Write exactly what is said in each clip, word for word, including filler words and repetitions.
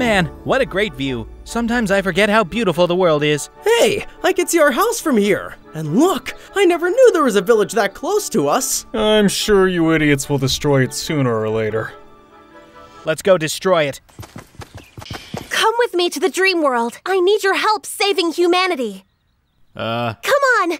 Man, what a great view. Sometimes I forget how beautiful the world is. Hey, I can see our house from here. And look, I never knew there was a village that close to us. I'm sure you idiots will destroy it sooner or later. Let's go destroy it. Come with me to the dream world. I need your help saving humanity. Uh... Come on!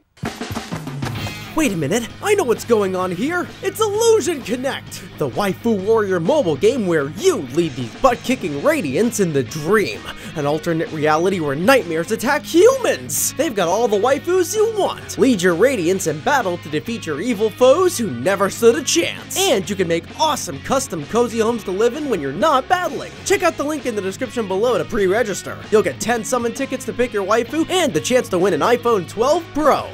Wait a minute, I know what's going on here! It's Illusion Connect! The waifu warrior mobile game where you lead these butt-kicking radiants in the dream! An alternate reality where nightmares attack humans! They've got all the waifus you want! Lead your radiants in battle to defeat your evil foes who never stood a chance! And you can make awesome custom cozy homes to live in when you're not battling! Check out the link in the description below to pre-register! You'll get ten summon tickets to pick your waifu and the chance to win an iPhone twelve Pro!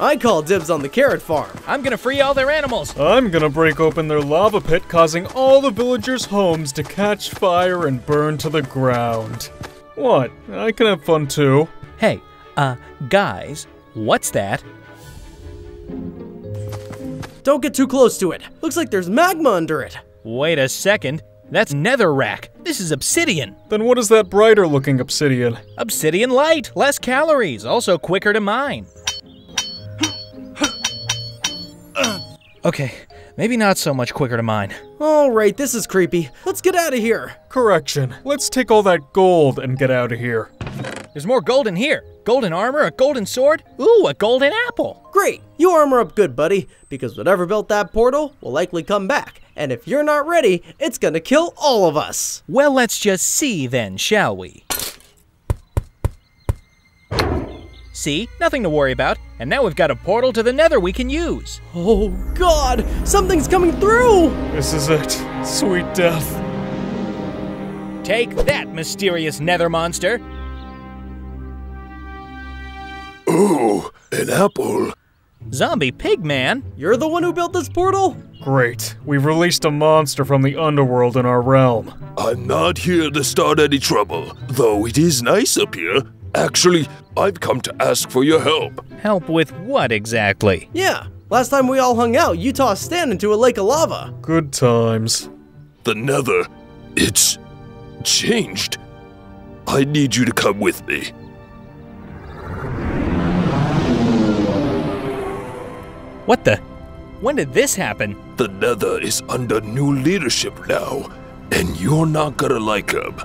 I call dibs on the carrot farm. I'm gonna free all their animals. I'm gonna break open their lava pit, causing all the villagers' homes to catch fire and burn to the ground. What? I can have fun too. Hey, uh, guys, what's that? Don't get too close to it. Looks like there's magma under it. Wait a second. That's netherrack. This is obsidian. Then what is that brighter looking obsidian? Obsidian light. Less calories. Also quicker to mine. Okay, maybe not so much quicker to mine. Alright, this is creepy. Let's get out of here. Correction. Let's take all that gold and get out of here. There's more gold in here. Golden armor, a golden sword, ooh, a golden apple. Great. You armor up good, buddy, because whatever built that portal will likely come back. And if you're not ready, it's gonna kill all of us. Well, let's just see then, shall we? See? Nothing to worry about. And now we've got a portal to the nether we can use. Oh god! Something's coming through! This is it. Sweet death. Take that, mysterious nether monster! Ooh, an apple. Zombie Pigman? You're the one who built this portal? Great. We've released a monster from the underworld in our realm. I'm not here to start any trouble, though it is nice up here. Actually, I've come to ask for your help. Help with what exactly? Yeah, last time we all hung out, you tossed Stan into a lake of lava. Good times. The nether, it's changed. I need you to come with me. What the? When did this happen? The nether is under new leadership now, and you're not gonna like him.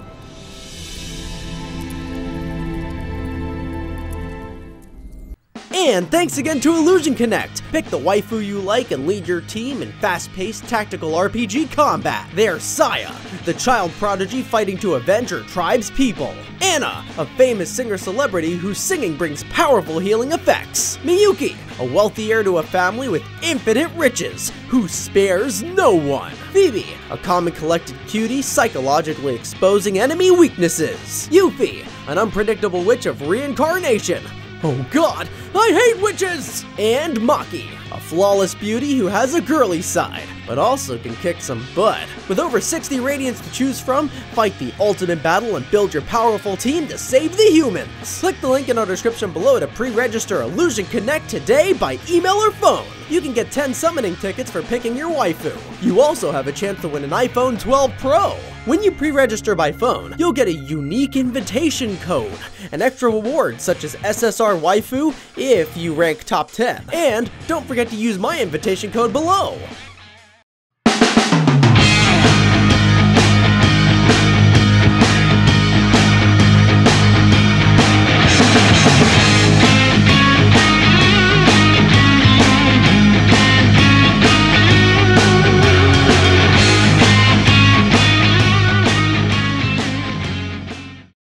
And thanks again to Illusion Connect! Pick the waifu you like and lead your team in fast-paced tactical R P G combat. There's Saya, the child prodigy fighting to avenge her tribe's people. Anna, a famous singer-celebrity whose singing brings powerful healing effects. Miyuki, a wealthy heir to a family with infinite riches, who spares no one. Phoebe, a calm and collected cutie psychologically exposing enemy weaknesses. Yuffie, an unpredictable witch of reincarnation. Oh god, I hate witches! And Maki, a flawless beauty who has a girly side, but also can kick some butt. With over sixty radiants to choose from, fight the ultimate battle and build your powerful team to save the humans! Click the link in our description below to pre-register Illusion Connect today by email or phone. You can get ten summoning tickets for picking your waifu. You also have a chance to win an iPhone twelve Pro. When you pre-register by phone, you'll get a unique invitation code, an extra reward such as S S R waifu if you rank top ten. And don't forget to use my invitation code below.